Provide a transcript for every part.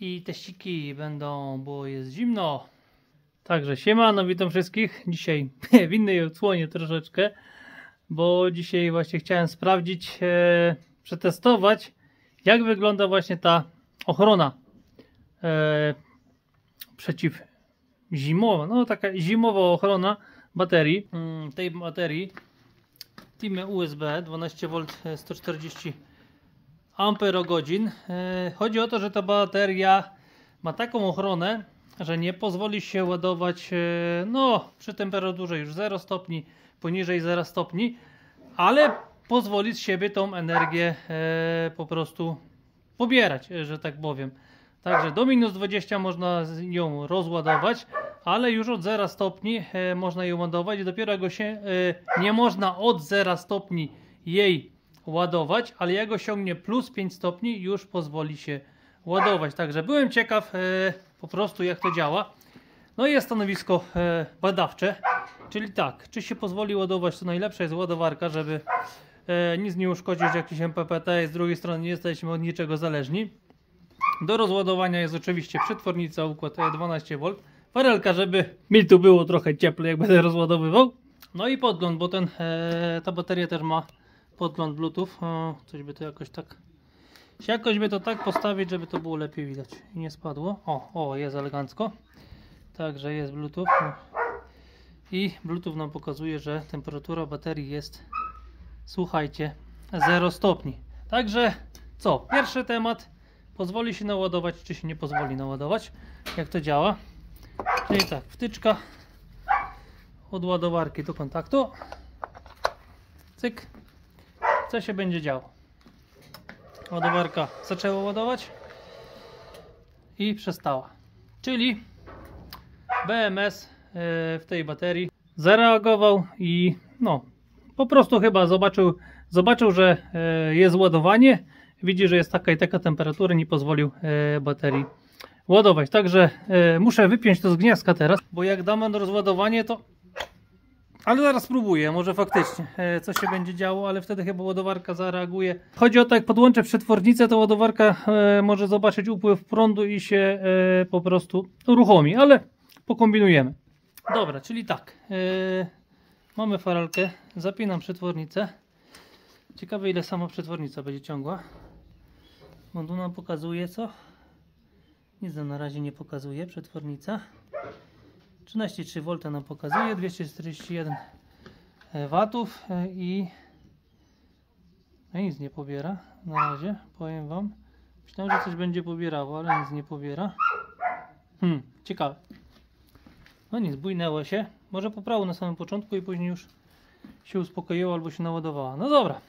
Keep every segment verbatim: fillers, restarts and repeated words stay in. i teściki będą, bo jest zimno. Także siema, no witam wszystkich. Dzisiaj w innej odsłonie troszeczkę, bo dzisiaj właśnie chciałem sprawdzić, e, przetestować, jak wygląda właśnie ta ochrona e, przeciwzimowa, no taka zimowa ochrona baterii, tej baterii Timeusb dwanaście wolt sto czterdzieści amperogodzin. Chodzi o to, że ta bateria ma taką ochronę, że nie pozwoli się ładować no, przy temperaturze już zero stopni, poniżej zera stopni, ale pozwoli z siebie tą energię po prostu pobierać, że tak powiem. Także do minus dwudziestu można ją rozładować, ale już od zera stopni można ją ładować i dopiero go się nie można od zera stopni jej ładować, ale jak osiągnie plus pięć stopni, już pozwoli się ładować. Także byłem ciekaw po prostu, jak to działa. No i jest stanowisko badawcze, czyli tak, czy się pozwoli ładować, to najlepsza jest ładowarka, żeby nic nie uszkodzić, jakiś M P P T, z drugiej strony nie jesteśmy od niczego zależni. Do rozładowania jest oczywiście przetwornica, układ dwanaście wolt, farelka, żeby mi tu było trochę cieplej, jak będę rozładowywał. No i podgląd, bo ten, e, ta bateria też ma podgląd Bluetooth. O, coś by to jakoś tak, jakoś by to tak postawić, żeby to było lepiej widać i nie spadło. O, o, jest elegancko. Także jest Bluetooth. No. I Bluetooth nam pokazuje, że temperatura baterii jest, słuchajcie, zero stopni. Także co? Pierwszy temat. Pozwoli się naładować, czy się nie pozwoli naładować. Jak to działa? Czyli tak, wtyczka od ładowarki do kontaktu. Cyk. Co się będzie działo? Ładowarka zaczęła ładować i przestała. Czyli B M S w tej baterii zareagował i no, po prostu chyba zobaczył, zobaczył, że jest ładowanie. Widzi, że jest taka i taka temperatura, nie pozwolił e, baterii ładować. Także e, muszę wypiąć to z gniazdka teraz, bo jak dam na rozładowanie, to... Ale zaraz spróbuję, może faktycznie, e, co się będzie działo, ale wtedy chyba ładowarka zareaguje. Chodzi o to, jak podłączę przetwornicę, to ładowarka e, może zobaczyć upływ prądu i się e, po prostu uruchomi, ale pokombinujemy. Dobra, czyli tak, e, mamy farelkę, zapinam przetwornicę. Ciekawe, ile sama przetwornica będzie ciągła. Bo tu nam pokazuje co? Nic nam na razie nie pokazuje przetwornica. trzynaście przecinek trzy wolta nam pokazuje, dwieście czterdzieści jeden watów i... No nic nie pobiera na razie, powiem wam. Myślałem, że coś będzie pobierało, ale nic nie pobiera. Hmm, ciekawe. No nic, bujnęło się. Może poprało na samym początku i później już się uspokoiło albo się naładowała. No dobra.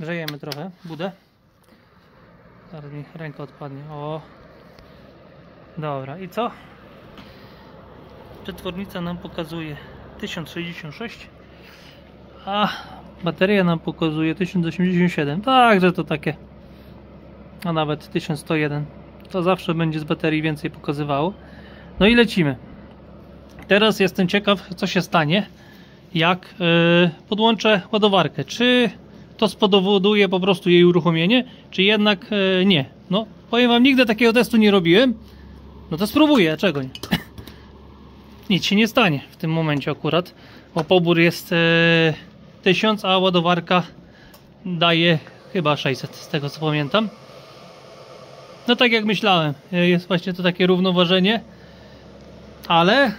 Grzejemy trochę budę. Zaraz mi ręka odpadnie. O. Dobra, i co? Przetwornica nam pokazuje tysiąc sześćdziesiąt sześć, a bateria nam pokazuje tysiąc osiemdziesiąt siedem. Także to takie, a nawet tysiąc sto jeden. To zawsze będzie z baterii więcej pokazywało. No i lecimy. Teraz jestem ciekaw, co się stanie, jak yy, podłączę ładowarkę. Czy to spowoduje po prostu jej uruchomienie, czy jednak e, nie. No, powiem wam, nigdy takiego testu nie robiłem. No to spróbuję, czego nie. Nic się nie stanie w tym momencie akurat, bo pobór jest e, tysiąc, a ładowarka daje chyba sześćset, z tego co pamiętam. No tak jak myślałem, jest właśnie to takie równoważenie, ale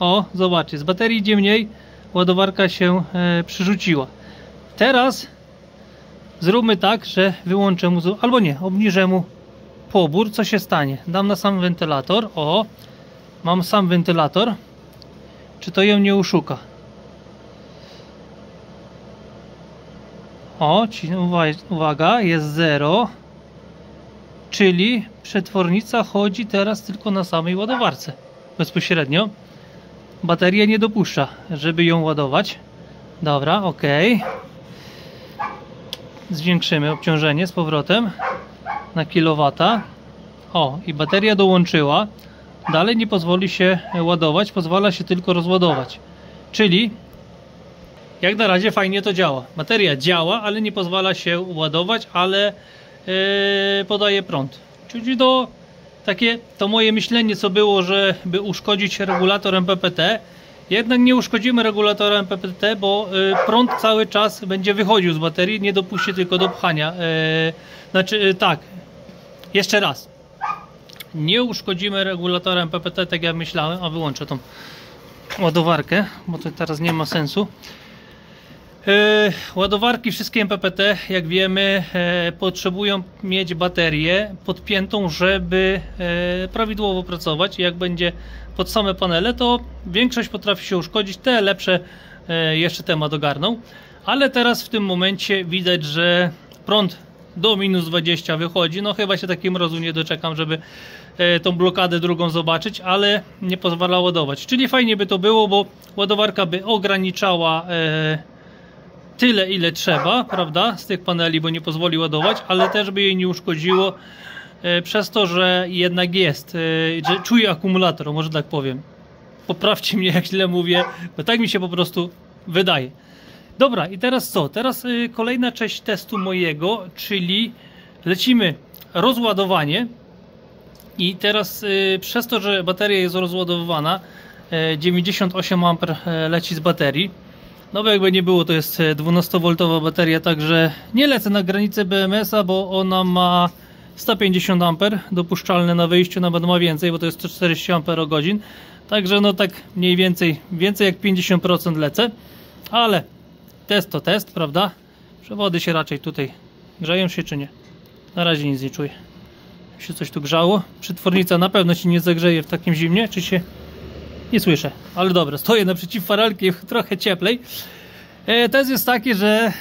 o, zobaczcie, z baterii idzie mniej, ładowarka się e, przerzuciła. Teraz zróbmy tak, że wyłączę mu, albo nie, obniżę mu pobór. Co się stanie? Dam na sam wentylator. O, mam sam wentylator. Czy to ją nie uszuka? O, uwaga, jest zero. Czyli przetwornica chodzi teraz tylko na samej ładowarce. Bezpośrednio. Bateria nie dopuszcza, żeby ją ładować. Dobra, ok. Zwiększymy obciążenie z powrotem na kilowata. O, i bateria dołączyła. Dalej nie pozwoli się ładować, pozwala się tylko rozładować. Czyli jak na razie fajnie to działa. Bateria działa, ale nie pozwala się ładować, ale yy, podaje prąd. Czyli do takie to moje myślenie, co było, żeby uszkodzić regulator M P P T. Jednak nie uszkodzimy regulatora M P P T, bo prąd cały czas będzie wychodził z baterii, nie dopuści tylko do pchania. Znaczy tak, jeszcze raz, nie uszkodzimy regulatora M P P T, tak jak myślałem, a wyłączę tą ładowarkę, bo to teraz nie ma sensu. Ładowarki wszystkie M P P T, jak wiemy, potrzebują mieć baterię podpiętą, żeby prawidłowo pracować. Jak będzie pod same panele, to większość potrafi się uszkodzić, te lepsze jeszcze temat ogarną. Ale teraz w tym momencie widać, że prąd do minus dwudziestu wychodzi. No chyba się takim mrozu nie doczekam, żeby tą blokadę drugą zobaczyć, ale nie pozwala ładować. Czyli fajnie by to było, bo ładowarka by ograniczała tyle, ile trzeba, prawda, z tych paneli, bo nie pozwoli ładować, ale też by jej nie uszkodziło e, przez to, że jednak jest, e, że czuje akumulator, może tak powiem. Poprawcie mnie, jak źle mówię, bo tak mi się po prostu wydaje. Dobra, i teraz co? Teraz e, kolejna część testu mojego, czyli lecimy rozładowanie i teraz e, przez to, że bateria jest rozładowywana, e, dziewięćdziesiąt osiem amperów leci z baterii. No bo jakby nie było, to jest dwunastowoltowa bateria, także nie lecę na granicę B M S-a, bo ona ma sto pięćdziesiąt amperów dopuszczalne na wyjściu, nawet ma więcej, bo to jest sto czterdzieści amperogodzin. Także no tak mniej więcej, więcej jak pięćdziesiąt procent lecę, ale test to test, prawda? Przewody się raczej tutaj grzeją się czy nie? Na razie nic nie czuję. Się coś tu grzało. Przytwornica na pewno się nie zagrzeje w takim zimnie, czy się... Nie słyszę, ale dobra, stoję naprzeciw faralki, trochę cieplej. E, test jest taki, że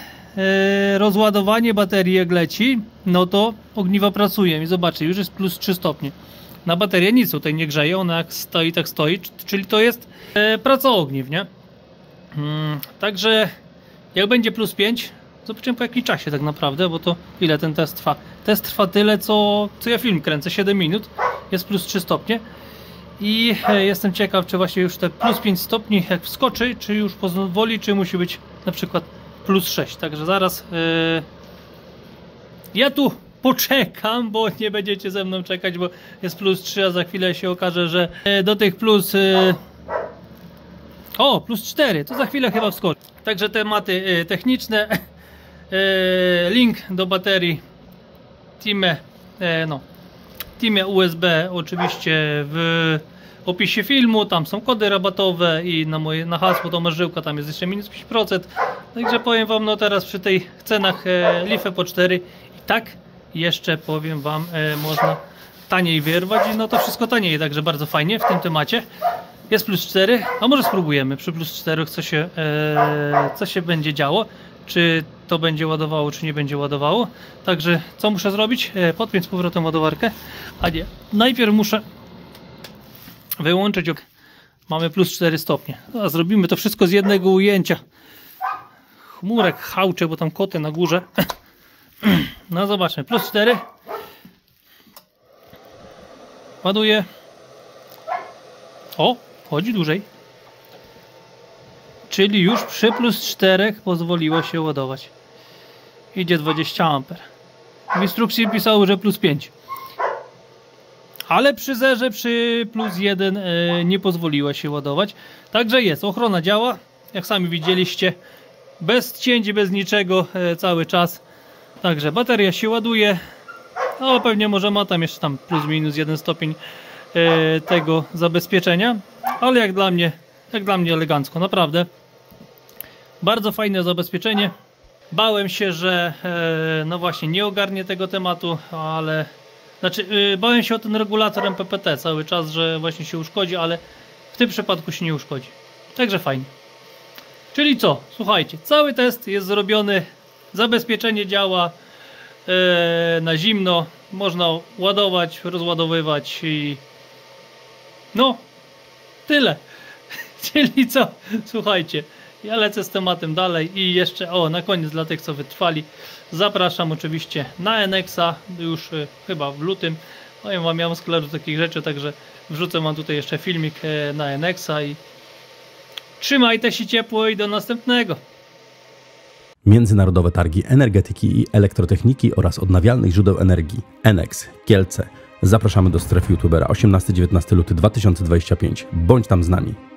e, rozładowanie baterii jak leci, no to ogniwa pracują i zobaczcie, już jest plus trzy stopnie. Na baterię nic tutaj nie grzeje, ona jak stoi, tak stoi, czyli to jest e, praca ogniw, nie? Hmm, także jak będzie plus pięć, zobaczymy po jakim czasie tak naprawdę, bo to ile ten test trwa. Test trwa tyle, co, co ja film kręcę, siedem minut, jest plus trzy stopnie. I jestem ciekaw, czy właśnie już te plus pięć stopni jak wskoczy, czy już pozwoli, czy musi być na przykład plus sześć. Także zaraz yy, ja tu poczekam, bo nie będziecie ze mną czekać, bo jest plus trzy, a za chwilę się okaże, że yy, do tych plus... Yy, o, plus cztery, to za chwilę chyba wskoczy. Także tematy yy, techniczne, yy, link do baterii Time, yy, no. Timeusb oczywiście w opisie filmu, tam są kody rabatowe i na moje na hasło Tomasz Żyłka tam jest jeszcze minus pięć procent. Także powiem wam, no teraz przy tej cenach e, LifePo cztery i tak jeszcze powiem wam, e, można taniej wyrwać i no to wszystko taniej, także bardzo fajnie w tym temacie. Jest plus cztery, a może spróbujemy przy plus cztery co się, e, co się będzie działo, czy to będzie ładowało, czy nie będzie ładowało. Także co muszę zrobić? Podpiąć z powrotem ładowarkę, a nie, najpierw muszę wyłączyć, mamy plus cztery stopnie, a zrobimy to wszystko z jednego ujęcia. Chmurek hałcze, bo tam koty na górze. No zobaczmy, plus cztery, ładuje. O, chodzi dłużej. Czyli już przy plus cztery pozwoliło się ładować. Idzie dwadzieścia amperów. W instrukcji pisało, że plus pięć. Ale przy zerze, przy plus jeden e, nie pozwoliła się ładować. Także jest, ochrona działa. Jak sami widzieliście, bez cięć, bez niczego e, cały czas. Także bateria się ładuje. No pewnie może ma tam jeszcze tam plus minus jeden stopień e, tego zabezpieczenia. Ale jak dla mnie, jak dla mnie elegancko, naprawdę. Bardzo fajne zabezpieczenie. Bałem się, że e, no właśnie nie ogarnię tego tematu, ale znaczy e, bałem się o ten regulator M P P T cały czas, że właśnie się uszkodzi, ale w tym przypadku się nie uszkodzi. Także fajnie. Czyli co? Słuchajcie, cały test jest zrobiony, zabezpieczenie działa e, na zimno, można ładować, rozładowywać i no tyle. Czyli co? Słuchajcie, ja lecę z tematem dalej i jeszcze, o, na koniec dla tych, co wytrwali, zapraszam oczywiście na Enexa, już y, chyba w lutym. Powiem wam, ja mam sklep do takich rzeczy, także wrzucę wam tutaj jeszcze filmik y, na Enexa i trzymajcie się ciepło i do następnego. Międzynarodowe Targi Energetyki i Elektrotechniki oraz Odnawialnych Źródeł Energii. Enex, Kielce. Zapraszamy do strefy YouTubera osiemnastego do dziewiętnastego luty dwa tysiące dwudziestego piątego. Bądź tam z nami.